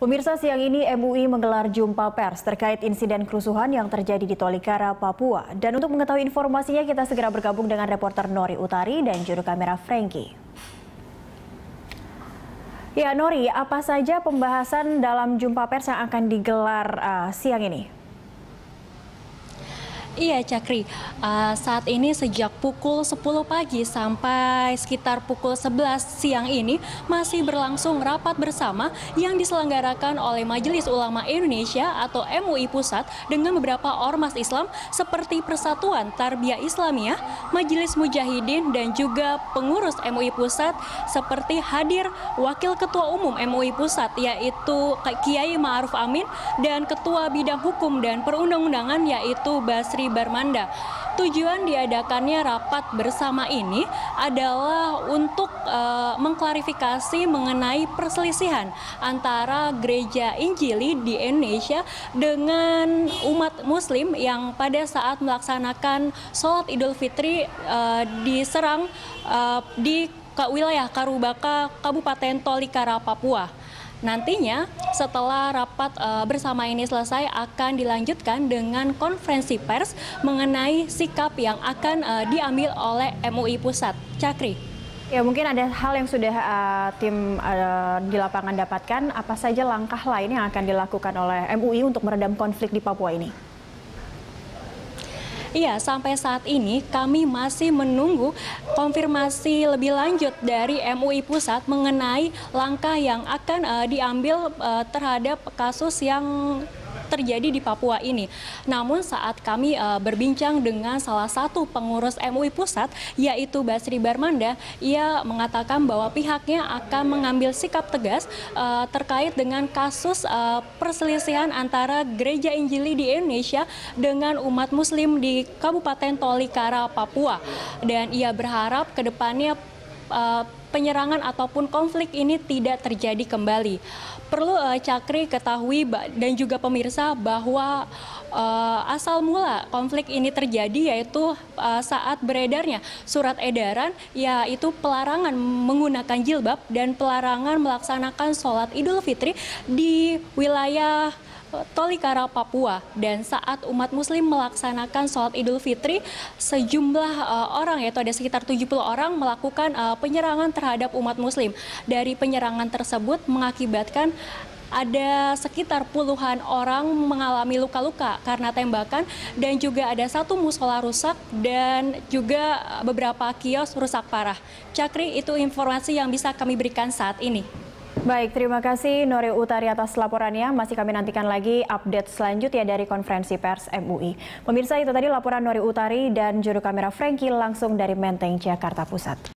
Pemirsa, siang ini MUI menggelar jumpa pers terkait insiden kerusuhan yang terjadi di Tolikara, Papua. Dan untuk mengetahui informasinya, kita segera bergabung dengan reporter Nori Utari dan juru kamera Franky. Ya Nori, apa saja pembahasan dalam jumpa pers yang akan digelar siang ini? Iya Chakri, saat ini sejak pukul 10 pagi sampai sekitar pukul 11 siang ini masih berlangsung rapat bersama yang diselenggarakan oleh Majelis Ulama Indonesia atau MUI Pusat dengan beberapa ormas Islam seperti Persatuan Tarbiyah Islamiyah, Majelis Mujahidin dan juga pengurus MUI Pusat seperti hadir Wakil Ketua Umum MUI Pusat yaitu Kiai Ma'ruf Amin dan Ketua Bidang Hukum dan Perundang-undangan yaitu Basri Barmanda. Tujuan diadakannya rapat bersama ini adalah untuk mengklarifikasi mengenai perselisihan antara gereja Injili di Indonesia dengan umat Muslim yang pada saat melaksanakan sholat Idul Fitri diserang di wilayah Karubaka, Kabupaten Tolikara, Papua. Nantinya setelah rapat bersama ini selesai akan dilanjutkan dengan konferensi pers mengenai sikap yang akan diambil oleh MUI Pusat. Chakri. Ya, mungkin ada hal yang sudah tim di lapangan dapatkan. Apa saja langkah lain yang akan dilakukan oleh MUI untuk meredam konflik di Papua ini? Iya, sampai saat ini kami masih menunggu konfirmasi lebih lanjut dari MUI Pusat mengenai langkah yang akan diambil terhadap kasus yang terjadi di Papua ini. Namun saat kami berbincang dengan salah satu pengurus MUI Pusat yaitu Basri Barmanda, ia mengatakan bahwa pihaknya akan mengambil sikap tegas terkait dengan kasus perselisihan antara gereja Injili di Indonesia dengan umat Muslim di Kabupaten Tolikara, Papua. Dan ia berharap ke depannya penyerangan ataupun konflik ini tidak terjadi kembali. Perlu Chakri ketahui dan juga pemirsa bahwa asal mula konflik ini terjadi yaitu saat beredarnya surat edaran yaitu pelarangan menggunakan jilbab dan pelarangan melaksanakan sholat Idul Fitri di wilayah Tolikara, Papua. Dan saat umat Muslim melaksanakan sholat Idul Fitri, sejumlah orang, yaitu ada sekitar 70 orang melakukan penyerangan terhadap umat Muslim. Dari penyerangan tersebut mengakibatkan ada sekitar puluhan orang mengalami luka-luka karena tembakan dan juga ada satu musola rusak dan juga beberapa kios rusak parah. Chakri, itu informasi yang bisa kami berikan saat ini. Baik, terima kasih Nori Utari atas laporannya. Masih kami nantikan lagi update selanjutnya dari konferensi pers MUI. Pemirsa, itu tadi laporan Nori Utari dan juru kamera Franky langsung dari Menteng, Jakarta Pusat.